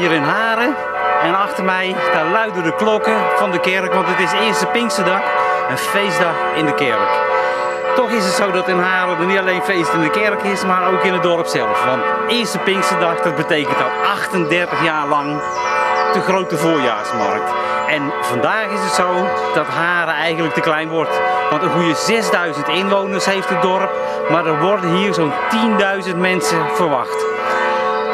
hier in Haaren. En achter mij, daar luiden de klokken van de kerk, want het is eerste Pinksterdag, een feestdag in de kerk. Toch is het zo dat in Haaren er niet alleen feest in de kerk is, maar ook in het dorp zelf. Want eerste Pinksterdag, dat betekent al 38 jaar lang de grote voorjaarsmarkt. En vandaag is het zo dat Haaren eigenlijk te klein wordt. Want een goede 6000 inwoners heeft het dorp, maar er worden hier zo'n 10.000 mensen verwacht.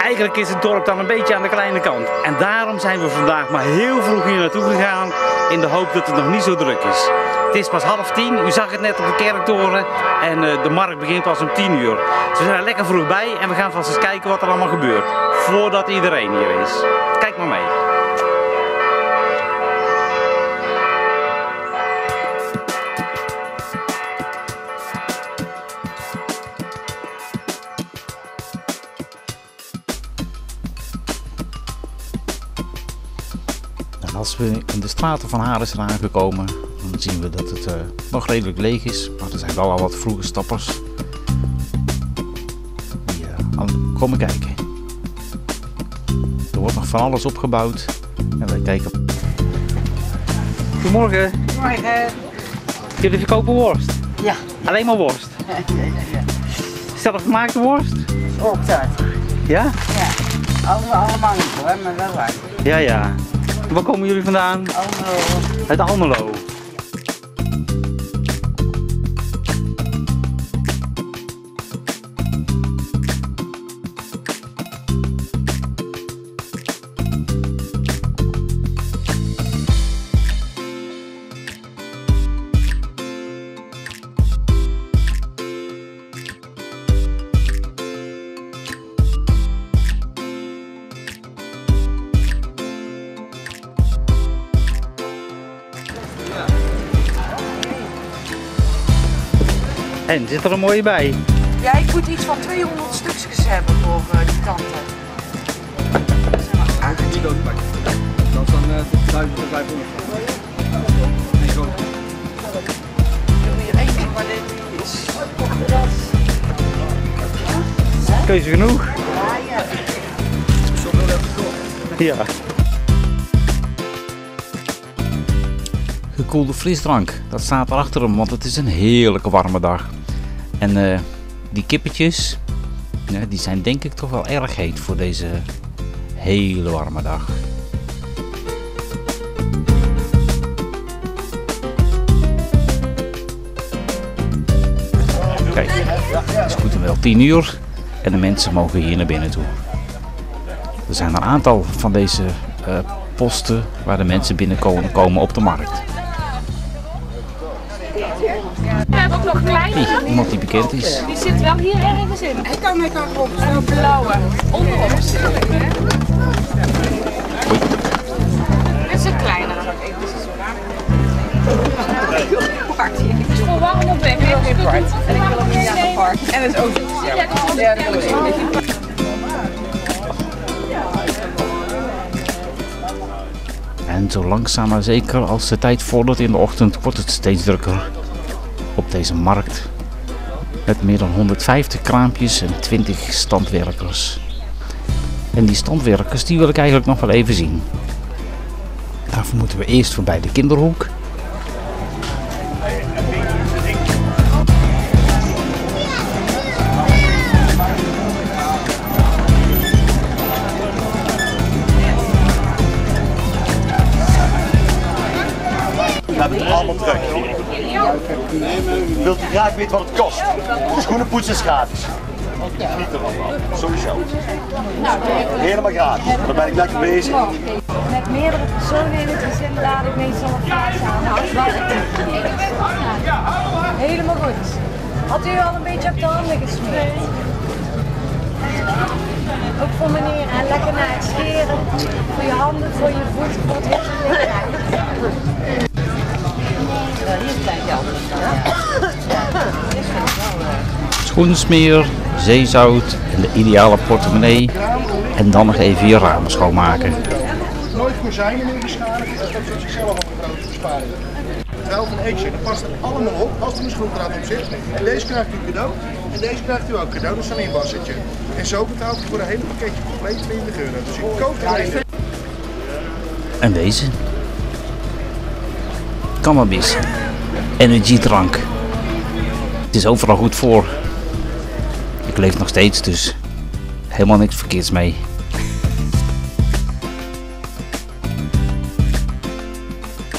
Eigenlijk is het dorp dan een beetje aan de kleine kant. En daarom zijn we vandaag maar heel vroeg hier naartoe gegaan in de hoop dat het nog niet zo druk is. Het is pas 9:30, u zag het net op de kerktoren en de markt begint pas om 10 uur. Dus we zijn er lekker vroeg bij en we gaan vast eens kijken wat er allemaal gebeurt. Voordat iedereen hier is. Kijk maar mee. Als we in de straten van Haaren zijn aangekomen, dan zien we dat het nog redelijk leeg is. Maar er zijn wel al wat vroege stappers die komen kijken. Er wordt nog van alles opgebouwd en wij kijken. Goedemorgen. Goedemorgen. Jullie verkopen worst? Ja. Alleen maar worst? Ja. Zelfgemaakte worst? Ook dat. Ja? Ja. Allemaal niet hoor, maar wel waar. Ja, ja. Waar komen jullie vandaan? Almelo. Uit Almelo. En zit er een mooie bij? Ja, ik moet iets van 200 stukjes hebben voor die tante. Dat zijn maar 8. Dat is dan 1500. Nee, gewoon. Ik wil hier één ding, maar dit is. Keuze genoeg? Ja, ja. Zoveel heb ik toch? Ja. Gekoelde frisdrank, dat staat erachter hem, want het is een heerlijke warme dag. En die kippetjes, die zijn denk ik toch wel erg heet voor deze hele warme dag. Kijk, het is goed en wel 10 uur en de mensen mogen hier naar binnen toe. Er zijn een aantal van deze posten waar de mensen binnenkomen op de markt. Die, iemand die bekend is. Die zit wel hier ergens in. Hij kan gewoon zo'n blauwe onderop zitten. Dit is een kleinere. Het is gewoon warm op weg. En ik wil ook niet naar het park. En het is ook niet. En zo langzaam maar zeker als de tijd vordert in de ochtend wordt het steeds drukker. Op deze markt met meer dan 150 kraampjes en 20 standwerkers. En die standwerkers die wil ik eigenlijk nog wel even zien. Daarvoor moeten we eerst voorbij de kinderhoek. We hebben het allemaal druk. Wilt u graag weten wat het kost? Schoenen poetsen is gratis. Geniet ervan, sowieso. Helemaal gratis, daar ben ik lekker bezig. Met meerdere personen in het gezin laat ik meestal een glaasje aan. Helemaal goed. Had u al een beetje op de handen gesmeerd? Ook voor meneer, en lekker naar het scheren. Voor je handen, voor je voeten, voor het hele. Schoensmeer, zeezout en de ideale portemonnee en dan nog even je ramen schoonmaken. voor zijn meneer beschadigd is, dat voor zichzelf al een grote besparing. Geld en eten, dat past er allemaal op als er een schoendraad op zit. En deze krijgt u cadeau en deze krijgt u ook cadeau, dat is een inwassertje. En zo betaalt u voor een hele pakketje compleet €20. Dus u koopt er even. En deze. Cannabis. Energiedrank. Het is overal goed voor. Ik leef nog steeds, dus helemaal niks verkeerds mee.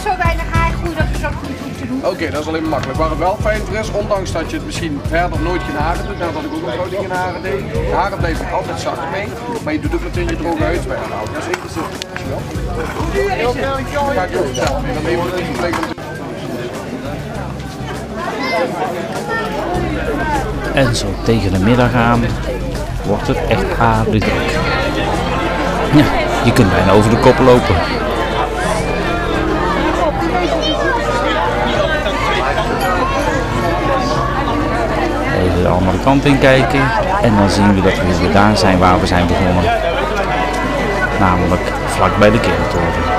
Zo weinig haargroei dat je zo goed te doen. Oké, dat is alleen maar makkelijk. Waar het wel fijner is, ondanks dat je het misschien verder nooit geen haren doet, nadat ik ook nog nooit geen haren deed. De haren blijven altijd zakken mee, maar je doet ook meteen je droge huid bij. Dat is even zo. Nu is het. Ja, ik doe het zelf. Dan neem je het niet. En zo tegen de middag aan wordt het echt aardig druk. Ja, je kunt bijna over de kop lopen. Even de andere kant in kijken en dan zien we dat we weer daar zijn waar we zijn begonnen. Namelijk vlak bij de kerktoren.